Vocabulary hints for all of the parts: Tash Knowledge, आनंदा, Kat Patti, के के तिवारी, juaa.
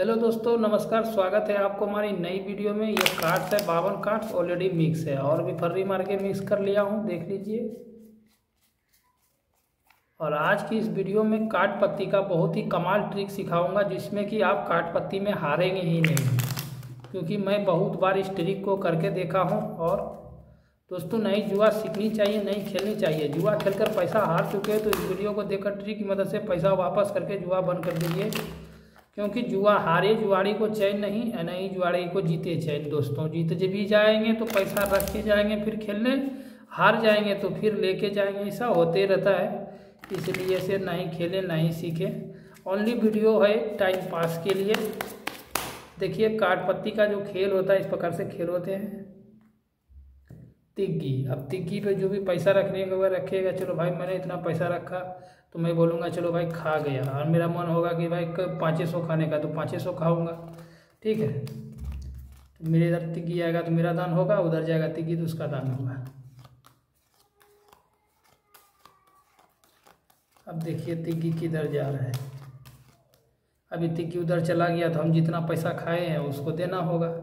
Hello दोस्तों, नमस्कार। स्वागत है आपको हमारी नई वीडियो में। ये काट्स है, 52 काट्स ऑलरेडी मिक्स है और भी फर्री मार के मिक्स कर लिया हूँ, देख लीजिए। और आज की इस वीडियो में काट पत्ती का बहुत ही कमाल ट्रिक सिखाऊंगा, जिसमें कि आप काट पत्ती में हारेंगे ही नहीं, क्योंकि मैं बहुत बार इस ट्रिक को करके देखा हूँ। और दोस्तों, नई जुआ सीखनी चाहिए, नहीं खेलनी चाहिए। जुआ खेलकर पैसा हार चुके हैं तो इस वीडियो को देखकर ट्रिक की मदद से पैसा वापस करके जुआ बंद कर दीजिए, क्योंकि जुआ हारे जुआड़ी को चैन नहीं, नहीं जुआड़ी को जीते चैन। दोस्तों, जीत जब भी जाएंगे तो पैसा रख के जाएंगे, फिर खेलने हार जाएंगे तो फिर लेके जाएंगे, ऐसा होते रहता है। इसलिए से ना ही खेलें ना ही सीखें, ओनली वीडियो है टाइम पास के लिए। देखिए, काट पत्ती का जो खेल होता है, इस प्रकार से खेल होते हैं। तिग्गी, अब तिग्गी पे जो भी पैसा रखने का हुआ रखेगा। चलो भाई, मैंने इतना पैसा रखा तो मैं बोलूँगा चलो भाई खा गया, और मेरा मन होगा कि भाई 500 खाने का तो 500 खाऊंगा, ठीक है। तो मेरे इधर तिग्गी आएगा तो मेरा दान होगा, उधर जाएगा तिग्गी तो उसका दान होगा। अब देखिए तिग्गी किधर जा रहा है। अभी तिग्गी उधर चला गया तो हम जितना पैसा खाए हैं उसको देना होगा,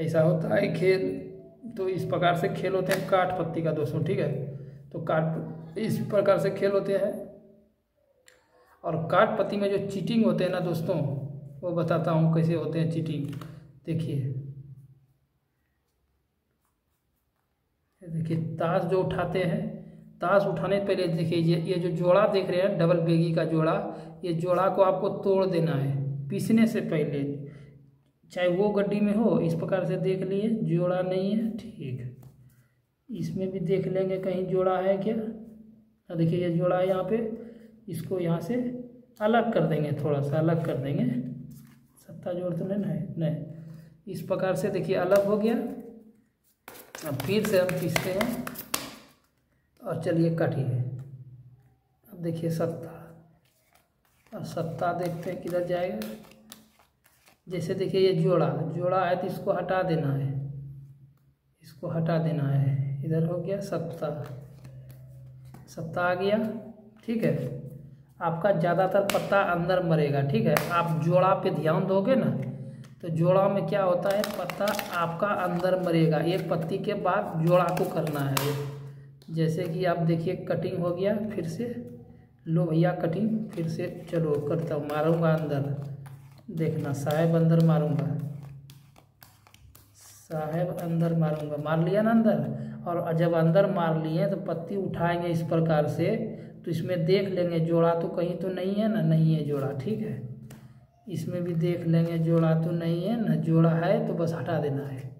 ऐसा होता है खेल। तो इस प्रकार से खेल होते हैं काट पत्ती का दोस्तों, ठीक है। तो काट इस प्रकार से खेल होते हैं। और काट पत्ती में जो चीटिंग होते हैं ना दोस्तों, वो बताता हूँ कैसे होते हैं चीटिंग। देखिए ताश जो उठाते हैं, ताश उठाने से पहले देखिए ये जो जोड़ा देख रहे हैं, डबल बेगी का जोड़ा, ये जोड़ा को आपको तोड़ देना है पीसने से पहले, चाहे वो गड्डी में हो। इस प्रकार से देख लिए जोड़ा नहीं है, ठीक है, इसमें भी देख लेंगे कहीं जोड़ा है क्या। तो देखिए ये जोड़ा है यहाँ पे, इसको यहाँ से अलग कर देंगे, थोड़ा सा अलग कर देंगे। सत्ता जोड़ तो नहीं है, नहीं। इस प्रकार से देखिए अलग हो गया। अब फिर से हम पीसते हैं और चलिए काटिए। अब देखिए सत्ता, और सत्ता देखते हैं किधर जाएगा। जैसे देखिए ये जोड़ा है तो इसको हटा देना है, इसको हटा देना है। इधर हो गया सप्ता, सप्ता आ गया, ठीक है। आपका ज़्यादातर पत्ता अंदर मरेगा, ठीक है। आप जोड़ा पे ध्यान दोगे ना तो जोड़ा में क्या होता है, पत्ता आपका अंदर मरेगा। एक पत्ती के बाद जोड़ा को करना है। जैसे कि आप देखिए कटिंग हो गया, फिर से लो भैया कटिंग, फिर से चलो करता हूँ, मारूंगा अंदर, देखना साहेब अंदर मारूंगा, साहेब अंदर मारूंगा। मार लिया ना अंदर। और जब अंदर मार लिए तो पत्ती उठाएंगे इस प्रकार से, तो इसमें देख लेंगे जोड़ा तो कहीं तो नहीं है ना, नहीं है जोड़ा, ठीक है। इसमें भी देख लेंगे जोड़ा तो नहीं है ना, जोड़ा है तो बस हटा देना है,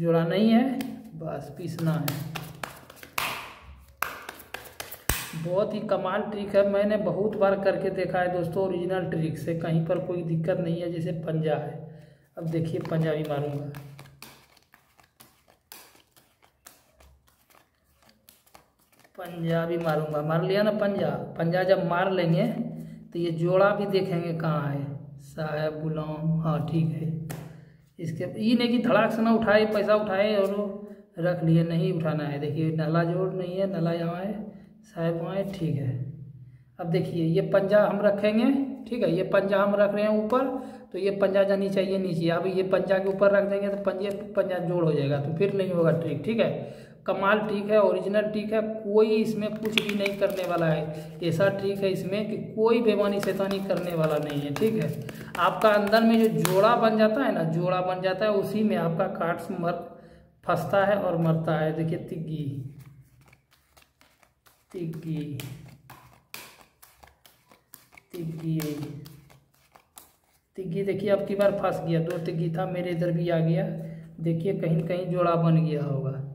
जोड़ा नहीं है बस पीसना है। बहुत ही कमाल ट्रिक है, मैंने बहुत बार करके देखा है दोस्तों। ओरिजिनल ट्रिक से कहीं पर कोई दिक्कत नहीं है। जैसे पंजा है, अब देखिए पंजा भी मारूंगा, पंजा भी मारूंगा। मार लिया ना पंजा। पंजा जब मार लेंगे तो ये जोड़ा भी देखेंगे कहाँ है, साहेब गुलाम, हाँ ठीक है। इसके ये नहीं कि धड़ाक से ना उठाए, पैसा उठाए और रख लिए, नहीं उठाना है। देखिए नाला जोड़ नहीं है, नाला यहाँ है, साहेब वहाँ, ठीक है। अब देखिए ये पंजा हम रखेंगे, ठीक है। ये पंजा हम रख रहे हैं ऊपर, तो ये पंजा जानी चाहिए नीचे। अब ये पंजा के ऊपर रख देंगे तो पंजा जोड़ हो जाएगा, तो फिर नहीं होगा ट्रिक, ठीक है। कमाल ट्रिक है, ओरिजिनल ट्रिक है, कोई इसमें कुछ भी नहीं करने वाला है। ऐसा ट्रिक है इसमें कि कोई बेमानी शैतानी करने वाला नहीं है, ठीक है। आपका अंदर में जो जोड़ा बन जाता है ना, जोड़ा बन जाता है, उसी में आपका काट्स फंसता है और मरता है। देखिए तिग्गी, तिग्गी, तिग्गी, तिग्गी देखिए अब की बार फंस गया। दो तिग्गी था, मेरे इधर भी आ गया। देखिए कहीं कहीं जोड़ा बन गया होगा।